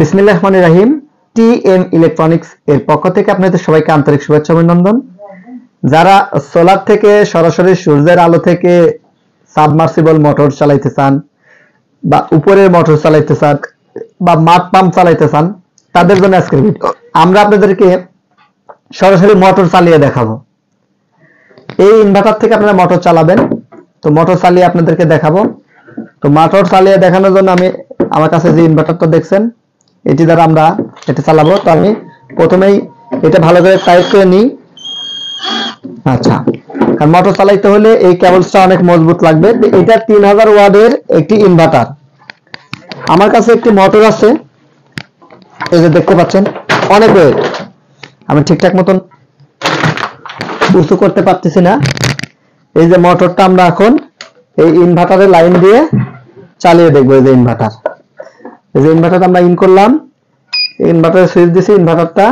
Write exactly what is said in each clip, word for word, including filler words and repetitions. बिस्मिल्लाह रहमान रहीम TM electronics एर पक्ष থেকে আপনাদের সবাইকে আন্তরিক শুভেচ্ছা অভিনন্দন। যারা সোলার থেকে সরাসরি সূর্যের আলো থেকে সাবমার্সিবল মোটর চালাতে চান বা উপরের মোটর চালাতে চান বা মাড পাম্প চালাতে চান তাদের জন্য আজকের ভিডিও। আমরা আপনাদেরকে সরাসরি মোটর চালিয়ে দেখাবো। এই ইনভার্টার থেকে আপনারা মোটর চালাবেন, তো মোটর চালিয়ে আপনাদেরকে দেখাবো। তো মোটর চালিয়ে দেখানোর জন্য আমি আমার কাছে যে ইনভার্টারটা দেখছেন এটি দ্বারা আমরা এটা চালাবো। তো আমি প্রথমেই এটা ভালো করে টাইট করে নিই। আচ্ছা, কারণ মোটর চালাইতে হলে এই কেবলসটা অনেক মজবুত লাগবে। এটা তিন হাজার ওয়াটের একটি ইনভার্টার। আমার কাছে একটি মোটর আছে, এই যে দেখতে পাচ্ছেন অনেক ওয়েট। আমি ঠিকঠাক মতন উঁচু করতে পারতেছি না। এই যে মোটরটা আমরা এখন এই ইনভার্টারে লাইন দিয়ে চালিয়ে দেখবো। এই যে ইনভার্টার, এই যে ইনভার্টারটা আমরা ইন করলাম, ইনভার্টারে সুইচ দিছি, ইনভার্টারটা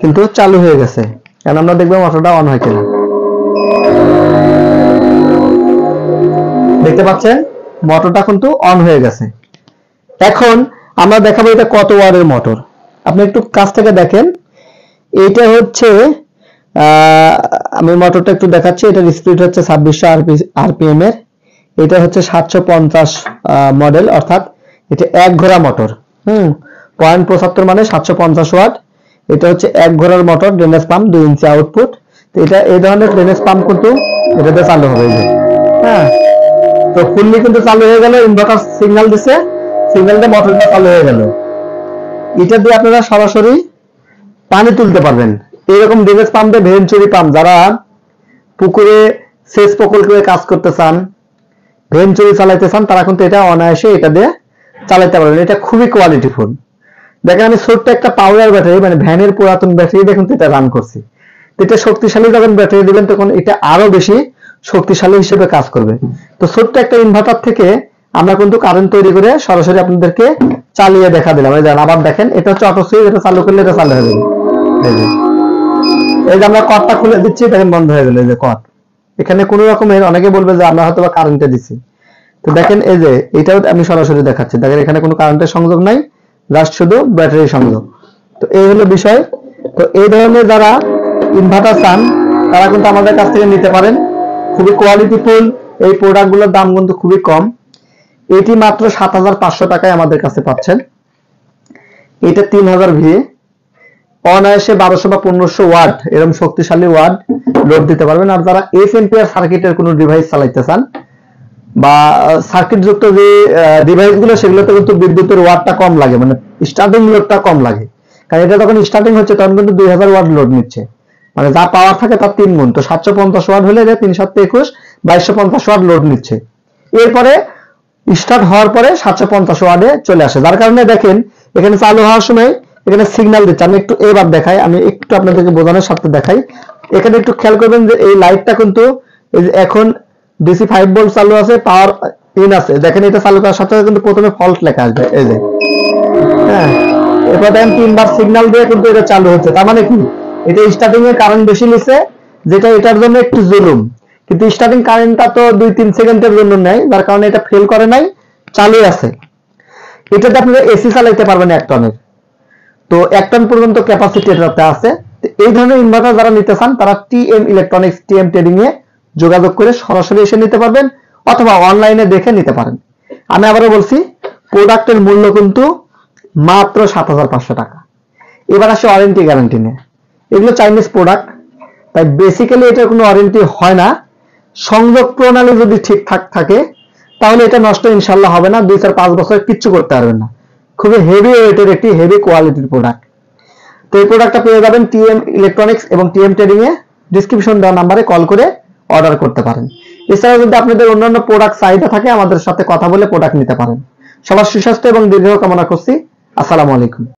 কিন্তু চালু হয়ে গেছে। এখন আমরা দেখবো মোটরটা অন হয় কিনা। দেখতে পাচ্ছেন মোটরটা কিন্তু অন হয়ে গেছে। এখন আমরা দেখাবো এটা কত ওয়াটের মোটর। আপনি একটু কাছ থেকে দেখেন। এটা হচ্ছে আমি মোটরটা একটু দেখাচ্ছি। এটার স্পিড হচ্ছে ছাব্বিশশো আরপিএম এর। এটা হচ্ছে সাতশো পঞ্চাশ মডেল, অর্থাৎ এটা এক ঘোড়া মোটর। হম পয়েন্ট পঁচাত্তর মানে সাতশো পঞ্চাশ ওয়াট। এটা হচ্ছে এক ঘোড়ার মোটর, ড্রেনেজ পাম্প, দুই ইঞ্চি আউটপুট। তো এটা এই ধরনের ড্রেনেজ পাম্প কিন্তু এটাতে চালু হবে। হ্যাঁ, তো ফুললি কিন্তু চালু হয়ে গেল। ইনভার্টার সিগন্যাল দিছে, সিগন্যাল দিয়ে মোটরটা চালু হয়ে গেল। এটা দিয়ে আপনারা সরাসরি পানি তুলতে পারবেন। এইরকম ড্রেনেজ পাম্পে ভেঞ্চুরি পাম্প, যারা পুকুরে সেচ প্রকল্পে কাজ করতে চান, ভেঞ্চুরি চালাইতে চান, তারা কিন্তু এটা অনায়াসে এটা দিয়ে চালাইতে পারবেন। এটা খুবই কোয়ালিটিফুল। দেখেন আমি ছোট্ট একটা পাওয়ার ব্যাটারি, মানে ভ্যানের পুরাতন ব্যাটারি, দেখুন এটা রান করছি। এটা শক্তিশালী যখন ব্যাটারি দিবেন তখন এটা আরো বেশি শক্তিশালী হিসেবে কাজ করবে। তো ছোট্ট একটা ইনভার্টার থেকে আমরা কিন্তু কারেন্ট তৈরি করে সরাসরি আপনাদেরকে চালিয়ে দেখা দিলাম। এই আবার দেখেন এটা হচ্ছে অটো সুইচ, এটা চালু করলে এটা চালু হয়ে যাবে। এই যে আমরা কটটা খুলে দিচ্ছি, দেখেন বন্ধ হয়ে গেল। এই যে কট, এখানে কোনো রকমের, অনেকে বলবে যে আমরা হয়তো বা কারেন্টে দিচ্ছি। তো দেখেন এই যে এটাও আমি সরাসরি দেখাচ্ছি। দেখেন এখানে কোনো কারেন্টের সংযোগ নাই, জাস্ট শুধু ব্যাটারি সংযোগ। তো এই হলো বিষয়। তো এই ধরনের যারা ইনভার্টার চান তারা কিন্তু আমাদের কাছ থেকে নিতে পারেন। খুবই কোয়ালিটিফুল এই প্রোডাক্টগুলোর দাম কিন্তু খুবই কম। এটি মাত্র সাত হাজার পাঁচশো টাকায় আমাদের কাছে পাচ্ছেন। এটা তিন হাজার ভিএ, অনায়াসে বারোশো বা পনেরোশো ওয়াট এরকম শক্তিশালী ওয়াট লোড দিতে পারবেন। আর যারা এফ এম্পিয়ার সার্কিটের কোনো ডিভাইস চালাইতে চান বা সার্কিট যুক্ত যে ডিভাইস গুলো সেগুলোতে কিন্তু বিদ্যুতের ওয়াটটা কম লাগে, মানে স্টার্টিং লোডটা কম লাগে। কারণ এটা যখন স্টার্টিং হচ্ছে তখন কিন্তু দুই হাজার ওয়াট লোড নিচ্ছে, মানে যা পাওয়ার থাকে তার তিন গুণ। তো সাতশো পঞ্চাশ ওয়াট হলে এটা তিন সাতশো একুশ বাইশশো পঞ্চাশ ওয়াট লোড নিচ্ছে। এরপরে স্টার্ট হওয়ার পরে সাতশো পঞ্চাশ ওয়াটে চলে আসে। যার কারণে দেখেন এখানে চালু হওয়ার সময় এখানে সিগন্যাল দিচ্ছে। আমি একটু এবার দেখাই, আমি একটু আপনাদেরকে বোঝানোর সাথে দেখাই। এখানে একটু খেয়াল করবেন যে এই লাইটটা কিন্তু এখন ডিসি ফাইভ ভোল্ট চালু আছে, পাওয়ার ইন আছে। দেখেন এটা চালু করার সাথে কিন্তু প্রথমে ফল্ট লেখা আসবে। এই যে হ্যাঁ, এরপর দেখেন তিনবার সিগন্যাল দিয়ে কিন্তু এটা চালু হচ্ছে। তার মানে কি এটা স্টার্টিং এ কারেন্ট বেশি নিচ্ছে, যেটা এটার জন্য একটু জুলুম। কিন্তু স্টার্টিং কারেন্টটা তো দুই তিন সেকেন্ডের জন্য নেয়, যার কারণে এটা ফেল করে নাই, চালু আছে। এটাতে আপনারা এসি চালাইতে পারবেন এক টনের, তো এক টন পর্যন্ত ক্যাপাসিটি এটাতে আছে। এই ধরনের ইনভার্টার যারা নিতে চান তারা টিএম ইলেকট্রনিক্স টিএম ট্রেডিং এ যোগাযোগ করে সরাসরি এসে নিতে পারবেন, অথবা অনলাইনে দেখে নিতে পারেন। আমি আবারও বলছি, প্রোডাক্টের মূল্য কিন্তু মাত্র সাত হাজার পাঁচশো টাকা। এবার আসে ওয়ারেন্টি গ্যারান্টি নিয়ে। এগুলো চাইনিজ প্রোডাক্ট, তাই বেসিক্যালি এটার কোনো ওয়ারেন্টি হয় না। সংযোগ প্রণালী যদি ঠিকঠাক থাকে তাহলে এটা নষ্ট ইনশাল্লাহ হবে না। দুই চার পাঁচ বছর কিচ্ছু করতে পারবেন না। খুবই হেভি ওয়েটের একটি হেভি কোয়ালিটির প্রোডাক্ট। তো এই প্রোডাক্টটা পেয়ে যাবেন টিএম ইলেকট্রনিক্স এবং টিএম ট্রেডিং এ। ডিসক্রিপশন দেওয়া নাম্বারে কল করে অর্ডার করতে পারেন। এছাড়াও যদি আপনাদের অন্যান্য প্রোডাক্ট চাহিদা থাকে আমাদের সাথে কথা বলে প্রোডাক্ট নিতে পারেন। সবার সুস্বাস্থ্য এবং দীর্ঘ কামনা করছি। আসসালামু আলাইকুম।